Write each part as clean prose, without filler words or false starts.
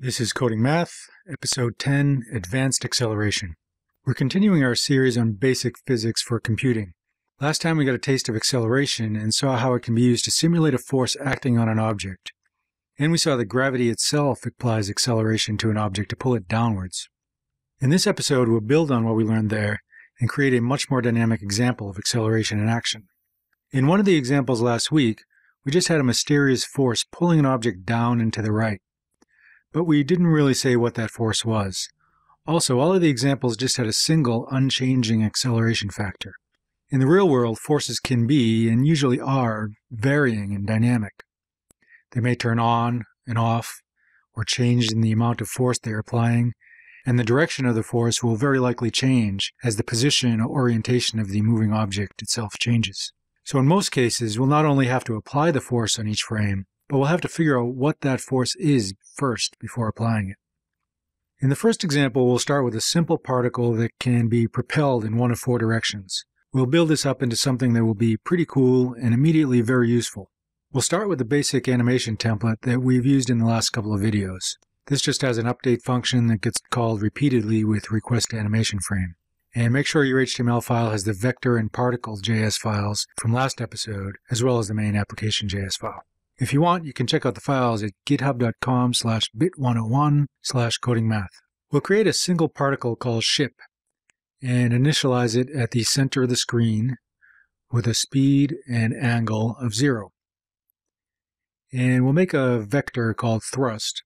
This is Coding Math, Episode 10, Advanced Acceleration. We're continuing our series on basic physics for computing. Last time we got a taste of acceleration and saw how it can be used to simulate a force acting on an object. And we saw that gravity itself applies acceleration to an object to pull it downwards. In this episode, we'll build on what we learned there and create a much more dynamic example of acceleration in action. In one of the examples last week, we just had a mysterious force pulling an object down and to the right. But we didn't really say what that force was. Also, all of the examples just had a single, unchanging acceleration factor. In the real world, forces can be, and usually are, varying and dynamic. They may turn on and off, or change in the amount of force they're applying, and the direction of the force will very likely change as the position or orientation of the moving object itself changes. So in most cases, we'll not only have to apply the force on each frame, but we'll have to figure out what that force is first before applying it. In the first example, we'll start with a simple particle that can be propelled in one of four directions. We'll build this up into something that will be pretty cool and immediately very useful. We'll start with the basic animation template that we've used in the last couple of videos. This just has an update function that gets called repeatedly with requestAnimationFrame. And make sure your HTML file has the vector and particle.js files from last episode, as well as the main application.js file. If you want, you can check out the files at github.com/bit101/coding-math. We'll create a single particle called ship and initialize it at the center of the screen with a speed and angle of 0. And we'll make a vector called thrust,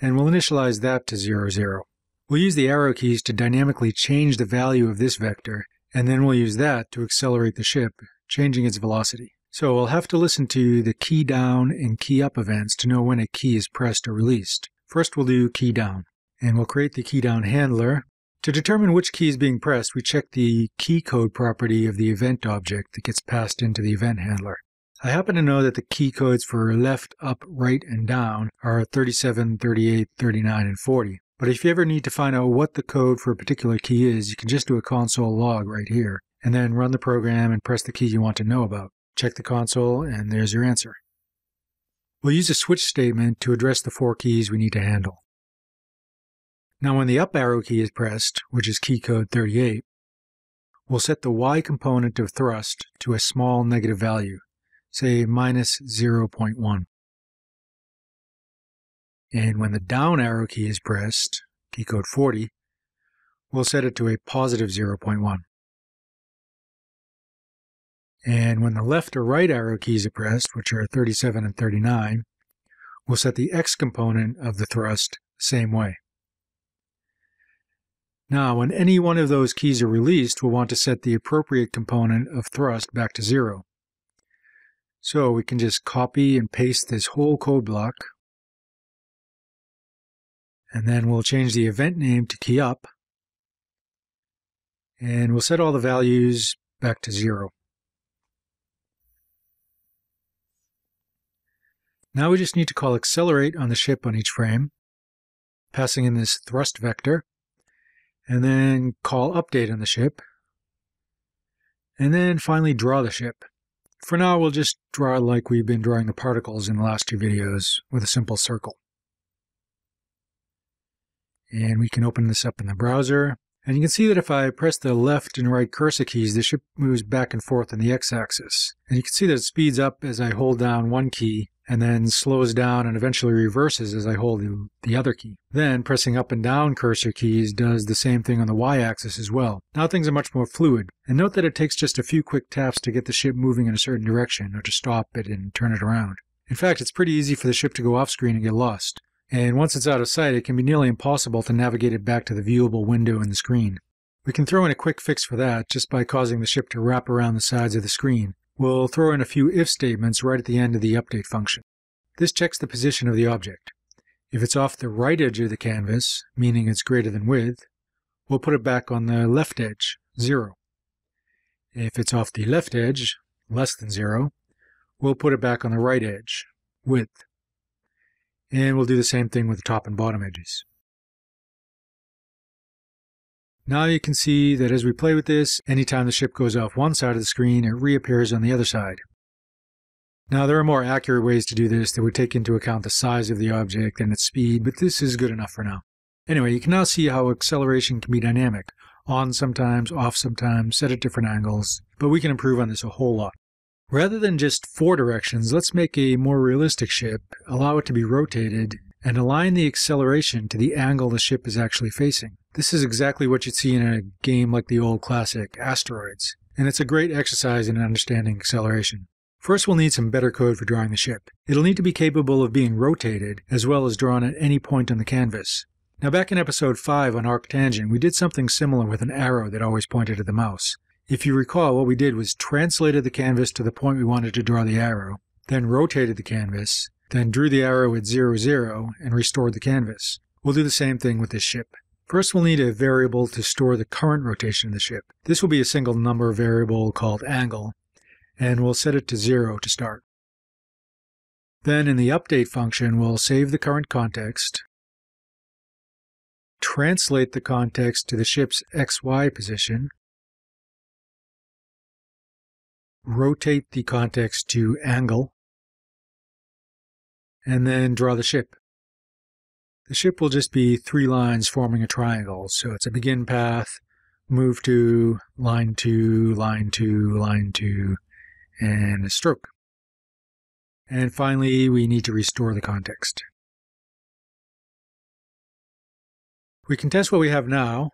and we'll initialize that to 0, 0. We'll use the arrow keys to dynamically change the value of this vector, and then we'll use that to accelerate the ship, changing its velocity. So we'll have to listen to the key down and key up events to know when a key is pressed or released. First, we'll do key down, and we'll create the key down handler. To determine which key is being pressed, we check the key code property of the event object that gets passed into the event handler. I happen to know that the key codes for left, up, right, and down are 37, 38, 39, and 40. But if you ever need to find out what the code for a particular key is, you can just do a console log right here, and then run the program and press the key you want to know about. Check the console, and there's your answer. We'll use a switch statement to address the four keys we need to handle. Now when the up arrow key is pressed, which is key code 38, we'll set the y component of thrust to a small negative value, say minus 0.1. And when the down arrow key is pressed, key code 40, we'll set it to a positive 0.1. And when the left or right arrow keys are pressed, which are 37 and 39, we'll set the x component of the thrust the same way. Now, when any one of those keys are released, we'll want to set the appropriate component of thrust back to 0. So we can just copy and paste this whole code block, and then we'll change the event name to key up, and we'll set all the values back to 0. Now we just need to call accelerate on the ship on each frame, passing in this thrust vector, and then call update on the ship, and then finally draw the ship. For now, we'll just draw like we've been drawing the particles in the last two videos, with a simple circle. And we can open this up in the browser, and you can see that if I press the left and right cursor keys, the ship moves back and forth on the x-axis. And you can see that it speeds up as I hold down one key, and then slows down and eventually reverses as I hold the other key. Then pressing up and down cursor keys does the same thing on the y-axis as well. Now things are much more fluid, and note that it takes just a few quick taps to get the ship moving in a certain direction, or to stop it and turn it around. In fact, it's pretty easy for the ship to go off screen and get lost, and once it's out of sight, it can be nearly impossible to navigate it back to the viewable window in the screen. We can throw in a quick fix for that just by causing the ship to wrap around the sides of the screen. We'll throw in a few if statements right at the end of the update function. This checks the position of the object. If it's off the right edge of the canvas, meaning it's greater than width, we'll put it back on the left edge, 0. If it's off the left edge, less than 0, we'll put it back on the right edge, width. And we'll do the same thing with the top and bottom edges. Now you can see that as we play with this, anytime the ship goes off one side of the screen, it reappears on the other side. Now, there are more accurate ways to do this that would take into account the size of the object and its speed, but this is good enough for now. Anyway, you can now see how acceleration can be dynamic, on sometimes, off sometimes, set at different angles, but we can improve on this a whole lot. Rather than just four directions, let's make a more realistic ship, allow it to be rotated, and align the acceleration to the angle the ship is actually facing. This is exactly what you'd see in a game like the old classic Asteroids, and it's a great exercise in understanding acceleration. First, we'll need some better code for drawing the ship. It'll need to be capable of being rotated, as well as drawn at any point on the canvas. Now, back in episode 5 on arctangent, we did something similar with an arrow that always pointed at the mouse. If you recall, what we did was translated the canvas to the point we wanted to draw the arrow, then rotated the canvas, then drew the arrow at 0, 0, and restored the canvas. We'll do the same thing with this ship. First, we'll need a variable to store the current rotation of the ship. This will be a single number variable called angle, and we'll set it to 0 to start. Then in the update function, we'll save the current context, translate the context to the ship's XY position, rotate the context to angle, and then draw the ship. The ship will just be three lines forming a triangle, so it's a begin path, move to, line 2, line 2, line 2, and a stroke. And finally, we need to restore the context. We can test what we have now,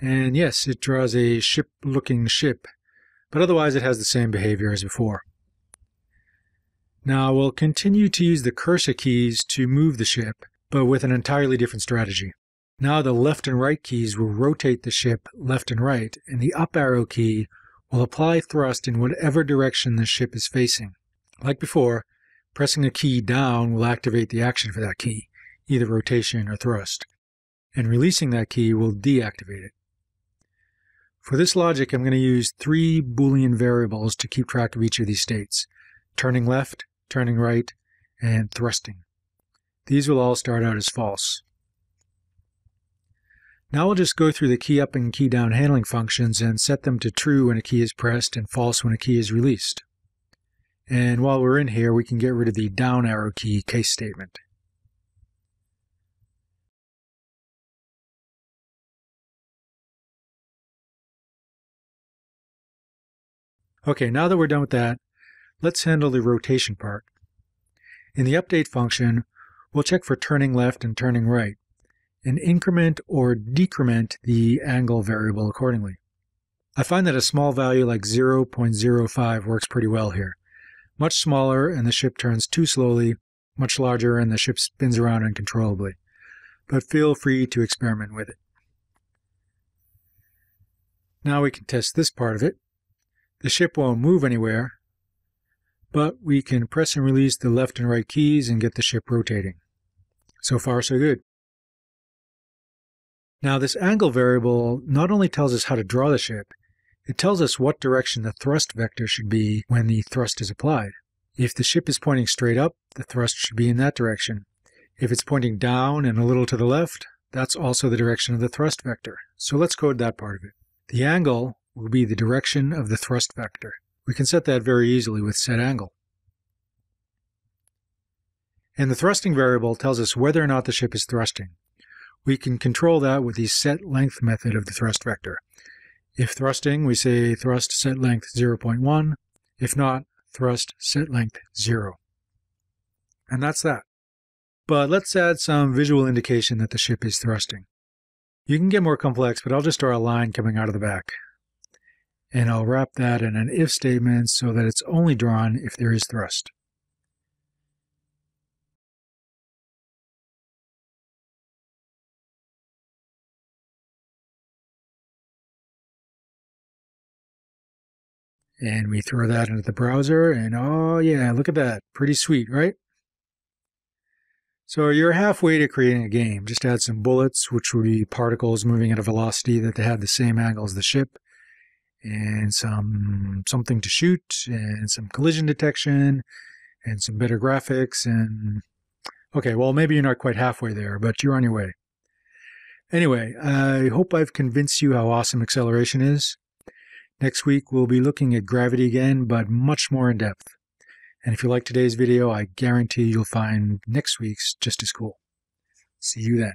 and yes, it draws a ship-looking ship, but otherwise it has the same behavior as before. Now, we'll continue to use the cursor keys to move the ship, but with an entirely different strategy. Now the left and right keys will rotate the ship left and right, and the up arrow key will apply thrust in whatever direction the ship is facing. Like before, pressing a key down will activate the action for that key, either rotation or thrust, and releasing that key will deactivate it. For this logic, I'm going to use 3 Boolean variables to keep track of each of these states: turning left, turning right, and thrusting. These will all start out as false. Now we'll just go through the key up and key down handling functions and set them to true when a key is pressed and false when a key is released. And while we're in here, we can get rid of the down arrow key case statement. Okay, now that we're done with that, let's handle the rotation part. In the update function, we'll check for turning left and turning right, and increment or decrement the angle variable accordingly. I find that a small value like 0.05 works pretty well here. Much smaller and the ship turns too slowly, much larger and the ship spins around uncontrollably. But feel free to experiment with it. Now we can test this part of it. The ship won't move anywhere, but we can press and release the left and right keys and get the ship rotating. So far, so good. Now, this angle variable not only tells us how to draw the ship, it tells us what direction the thrust vector should be when the thrust is applied. If the ship is pointing straight up, the thrust should be in that direction. If it's pointing down and a little to the left, that's also the direction of the thrust vector. So let's code that part of it. The angle will be the direction of the thrust vector. We can set that very easily with setAngle. And the thrusting variable tells us whether or not the ship is thrusting. We can control that with the setLength method of the thrust vector. If thrusting, we say thrust setLength 0.1. If not, thrust setLength 0. And that's that. But let's add some visual indication that the ship is thrusting. You can get more complex, but I'll just draw a line coming out of the back. And I'll wrap that in an if statement so that it's only drawn if there is thrust. And we throw that into the browser, and oh yeah, look at that. Pretty sweet, right? So you're halfway to creating a game. Just add some bullets, which would be particles moving at a velocity that they have the same angle as the ship, and something to shoot, and some collision detection, and some better graphics, and... Okay, well, maybe you're not quite halfway there, but you're on your way. Anyway, I hope I've convinced you how awesome acceleration is. Next week, we'll be looking at gravity again, but much more in depth. And if you like today's video, I guarantee you'll find next week's just as cool. See you then.